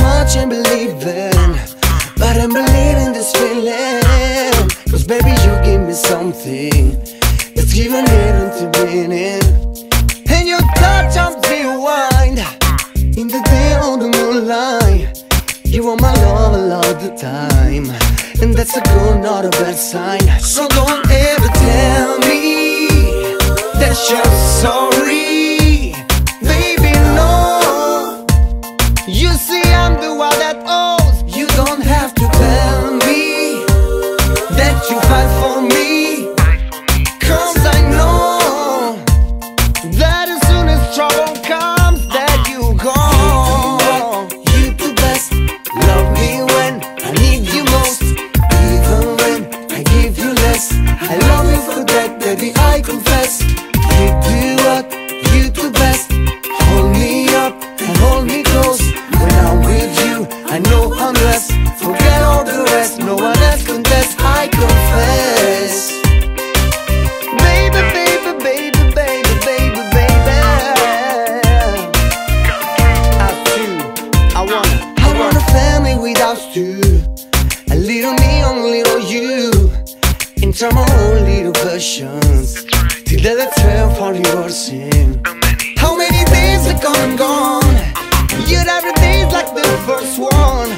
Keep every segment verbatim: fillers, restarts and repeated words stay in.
I can't believe it, but I'm believing this feeling, cause baby you give me something that's given hidden to meaning. And your touch on rewind, in the day of the moonlight, you are my love a lot of the time, and that's a good, not a bad sign. So don't ever tell me that you're sorry, baby, no. You see I'm the one that owes. You don't have to tell me that you fight for me, cause I know that as soon as trouble comes, that you go. You do best, love me when I need you most, even when I give you less. I love you for that, baby, I confess. You do what you do best, hold me up and hold me close. I know I'm blessed, forget all the rest, no one else can test, I confess. Baby, baby, baby, baby, baby, baby, I feel, I wanna, I want a family without you. A little me, a little you, and try my own little versions, till that I tell for your sin. How many days are gone and gone, yet every day's like the first one.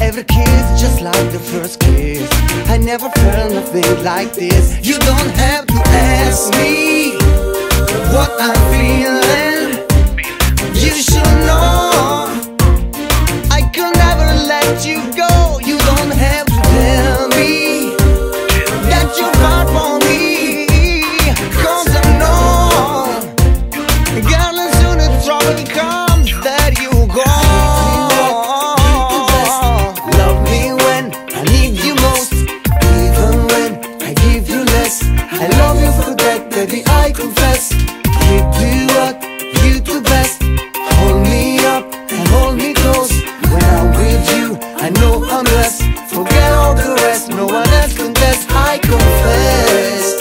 Every kiss just like the first kiss, I never felt nothing like this. You don't have to ask me what I'm feeling, you should know I could never let you go. You don't have to tell me that you're hard for me, cause I know God, as soon as trouble comes, that you go. Baby, I confess, you do what you do best, hold me up and hold me close. When I'm with you, I know I'm blessed, forget all the rest, no one else can test, I confess.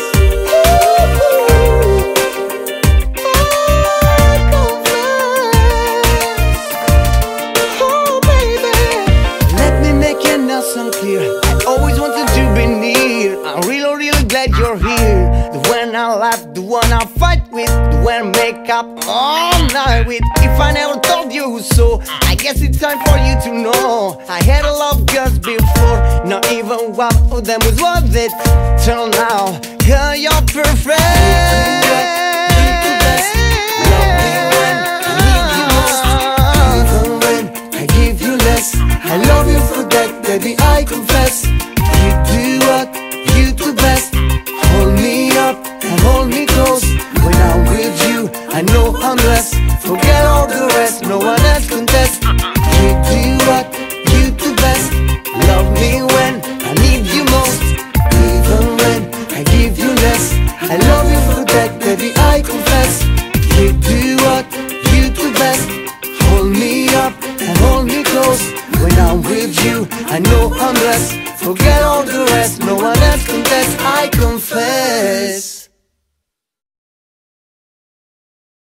Oh baby, let me make your nose sound clear, I always wanted to be near. I'm really, really glad you're here, the one I love, the one I fight with, the one I make up all night with. If I never told you so, I guess it's time for you to know, I had a lot of girls before, not even one of them was worth it. Till now, girl, you're perfect. I know I'm blessed, forget all the rest, no one else can test. You do what you do best, love me when I need you most, even when I give you less. I love you for that, baby, I confess. You do